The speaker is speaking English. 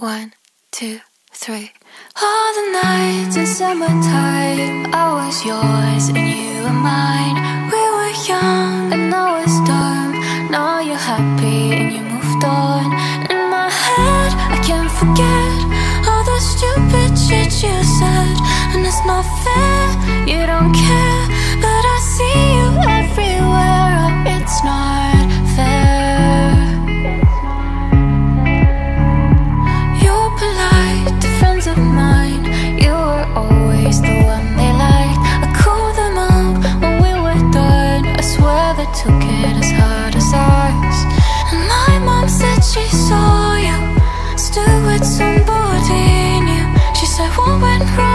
1, 2, 3. All the nights in summertime, I was yours and you were mine. We were young and I was dumb. Now you're happy and you moved on. In my head, I can't forget all the stupid shit you said. And it's not fair, you don't care, but I see you everywhere. Oh, it's not took it as hard as ours. And my mom said she saw you still with somebody new. She said what went wrong?